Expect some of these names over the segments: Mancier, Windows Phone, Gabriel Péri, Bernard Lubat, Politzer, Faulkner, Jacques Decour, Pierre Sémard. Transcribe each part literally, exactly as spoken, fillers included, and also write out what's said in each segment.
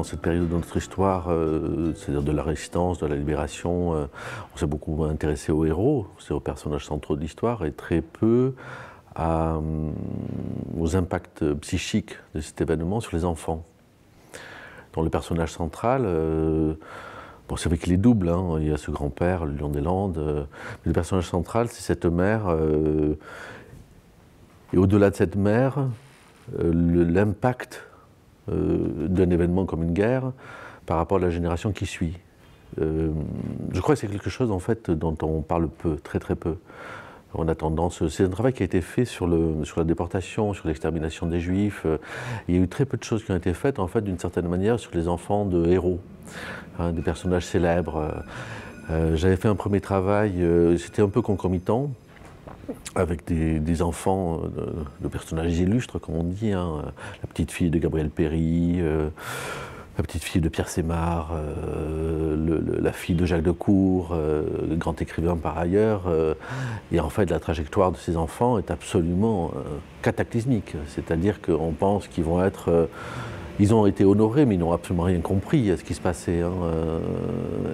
dans cette période de notre histoire, euh, c'est-à-dire de la résistance, de la libération, euh, on s'est beaucoup intéressé aux héros, c'est aux personnages centraux de l'histoire, et très peu à, euh, aux impacts psychiques de cet événement sur les enfants. Dans le personnage central, euh, bon, c'est vrai qu'il est double, hein, il y a ce grand-père, le lion des Landes, euh, mais le personnage central, c'est cette mère, euh, et au-delà de cette mère, euh, l'impact euh, d'un événement comme une guerre par rapport à la génération qui suit. Euh, je crois que c'est quelque chose, en fait, dont on parle peu, très très peu. On a tendance, c'est un travail qui a été fait sur, le, sur la déportation, sur l'extermination des Juifs. Il y a eu très peu de choses qui ont été faites, en fait, d'une certaine manière, sur les enfants de héros, hein, des personnages célèbres. Euh, J'avais fait un premier travail, euh, c'était un peu concomitant, avec des, des enfants, euh, de personnages illustres, comme on dit, hein, la petite fille de Gabriel Péri, euh, la petite fille de Pierre Sémard, euh, le, le, la fille de Jacques Decour, euh, le grand écrivain par ailleurs. Euh, et en fait, la trajectoire de ces enfants est absolument euh, cataclysmique. C'est-à-dire qu'on pense qu'ils vont être... Euh, ils ont été honorés, mais ils n'ont absolument rien compris à ce qui se passait. Hein, euh,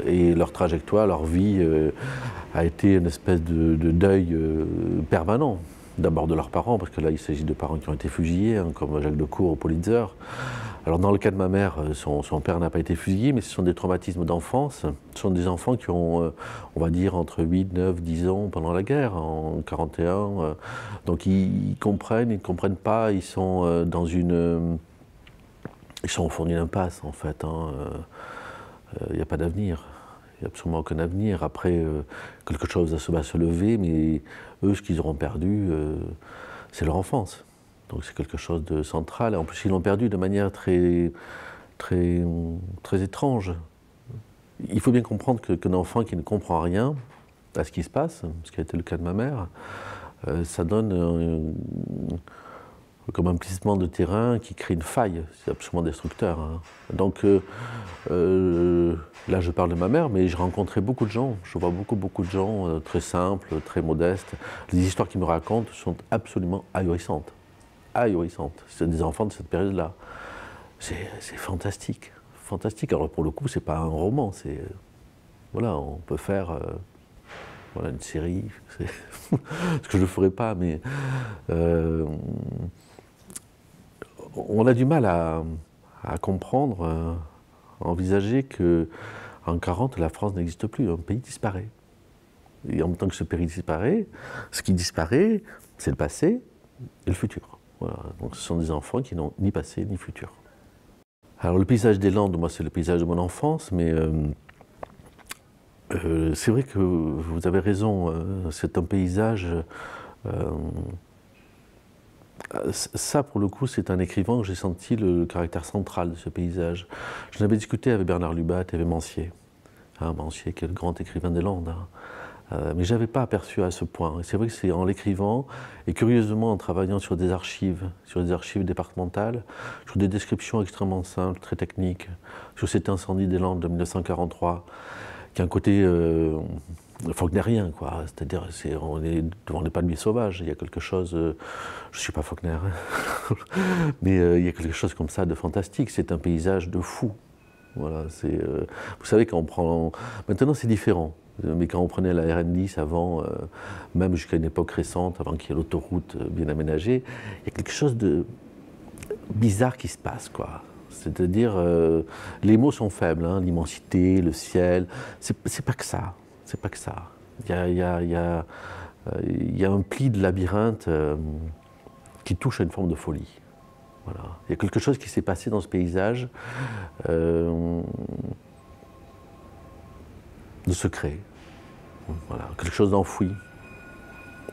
et leur trajectoire, leur vie euh, a été une espèce de, de deuil euh, permanent. D'abord de leurs parents, parce que là, il s'agit de parents qui ont été fusillés, hein, comme Jacques Decour au Politzer. Alors dans le cas de ma mère, son, son père n'a pas été fusillé, mais ce sont des traumatismes d'enfance. Ce sont des enfants qui ont, on va dire, entre huit, neuf, dix ans pendant la guerre, en mille neuf cent quarante et un. Donc ils, ils comprennent, ils ne comprennent pas, ils sont dans une... Ils sont au fond d'une impasse, en fait. Hein. Il n'y a pas d'avenir. Il n'y a absolument aucun avenir. Après, euh, quelque chose va se lever, mais eux, ce qu'ils auront perdu, euh, c'est leur enfance. Donc c'est quelque chose de central. En plus, ils l'ont perdu de manière très, très, très étrange. Il faut bien comprendre que qu'un enfant qui ne comprend rien à ce qui se passe, ce qui a été le cas de ma mère, euh, ça donne euh, comme un glissement de terrain qui crée une faille. C'est absolument destructeur. Hein. Donc, euh, euh, là, je parle de ma mère, mais j'ai rencontré beaucoup de gens. Je vois beaucoup, beaucoup de gens euh, très simples, très modestes. Les histoires qu'ils me racontent sont absolument ahurissantes. Ahurissantes. C'est des enfants de cette période-là. C'est fantastique. Fantastique. Alors, pour le coup, c'est pas un roman. C'est... Euh, voilà, on peut faire... Euh, voilà, une série. Ce que je ne ferai pas, mais... Euh, on a du mal à, à comprendre, à envisager qu'en quarante, la France n'existe plus, un pays disparaît. Et en même temps que ce pays disparaît, ce qui disparaît, c'est le passé et le futur. Voilà. Donc ce sont des enfants qui n'ont ni passé ni futur. Alors le paysage des Landes, moi c'est le paysage de mon enfance, mais euh, euh, c'est vrai que vous avez raison, euh, c'est un paysage... Euh, Ça, pour le coup, c'est un écrivain où j'ai senti le, le caractère central de ce paysage. J'en avais discuté avec Bernard Lubat et avec Mancier. Hein, Mancier, qui est le grand écrivain des Landes. Hein. Euh, mais je n'avais pas aperçu à ce point. C'est vrai que c'est en l'écrivant, et curieusement en travaillant sur des archives, sur des archives départementales, sur des descriptions extrêmement simples, très techniques, sur cet incendie des Landes de mille neuf cent quarante-trois, qui a un côté... Euh, faulknerien, quoi. C'est-à-dire, on est devant les palmiers sauvages, il y a quelque chose... Euh, je ne suis pas Faulkner, hein. Mais euh, il y a quelque chose comme ça de fantastique, c'est un paysage de fou. Voilà, euh, vous savez, quand on prend... Maintenant, c'est différent, mais quand on prenait la R N dix avant, euh, même jusqu'à une époque récente, avant qu'il y ait l'autoroute bien aménagée, il y a quelque chose de bizarre qui se passe, quoi. C'est-à-dire, euh, les mots sont faibles, hein, l'immensité, le ciel, c'est pas que ça. C'est pas que ça. Il y a, il y a, il y a, il y a un pli de labyrinthe euh, qui touche à une forme de folie. Voilà. Il y a quelque chose qui s'est passé dans ce paysage euh, de secret. Voilà. Quelque chose d'enfoui.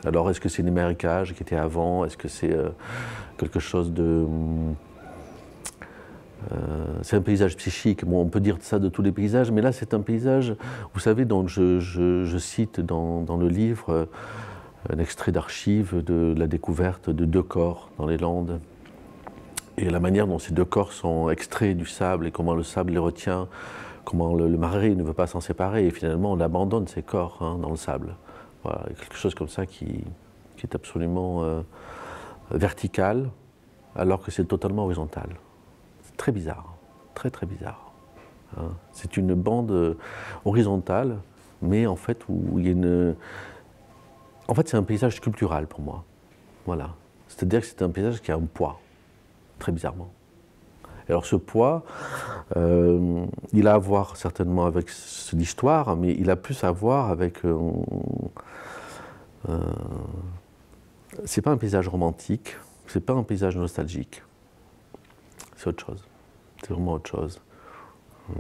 Alors, est-ce que c'est des marécages qui étaient avant? Est-ce que c'est euh, quelque chose de... Euh, c'est un paysage psychique, bon, on peut dire ça de tous les paysages, mais là c'est un paysage, vous savez, dont je, je, je cite dans, dans le livre euh, un extrait d'archives de la découverte de deux corps dans les Landes, et la manière dont ces deux corps sont extraits du sable, et comment le sable les retient, comment le, le marais ne veut pas s'en séparer, et finalement on abandonne ces corps, hein, dans le sable. Voilà, quelque chose comme ça qui, qui est absolument euh, vertical, alors que c'est totalement horizontal. Très bizarre. très très bizarre. Hein. C'est une bande horizontale, mais en fait, où il y a une... En fait, c'est un paysage sculptural pour moi. Voilà. C'est-à-dire que c'est un paysage qui a un poids, très bizarrement. Alors ce poids, euh, il a à voir certainement avec l'histoire, mais il a plus à voir avec... Euh, euh, c'est pas un paysage romantique, c'est pas un paysage nostalgique. C'est autre chose. C'est vraiment autre chose. Hum.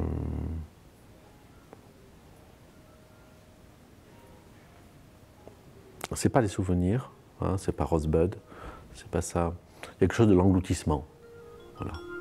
C'est pas les souvenirs, hein, c'est pas Rosebud, c'est pas ça. Il y a quelque chose de l'engloutissement. Voilà.